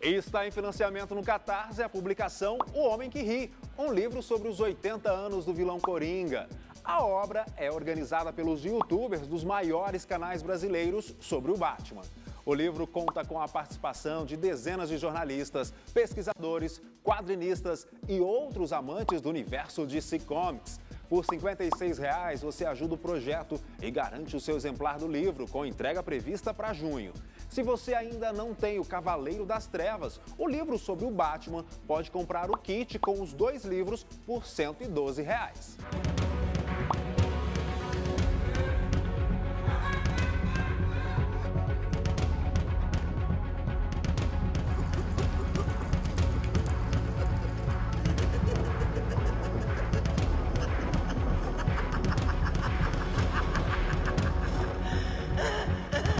Está em financiamento no Catarse a publicação O Homem que Ri, um livro sobre os 80 anos do vilão Coringa. A obra é organizada pelos youtubers dos maiores canais brasileiros sobre o Batman. O livro conta com a participação de dezenas de jornalistas, pesquisadores, quadrinistas e outros amantes do universo DC Comics. Por R$ 56,00 você ajuda o projeto e garante o seu exemplar do livro, com entrega prevista para junho. Se você ainda não tem O Cavaleiro das Trevas, o livro sobre o Batman, pode comprar o kit com os dois livros por R$ 112,00.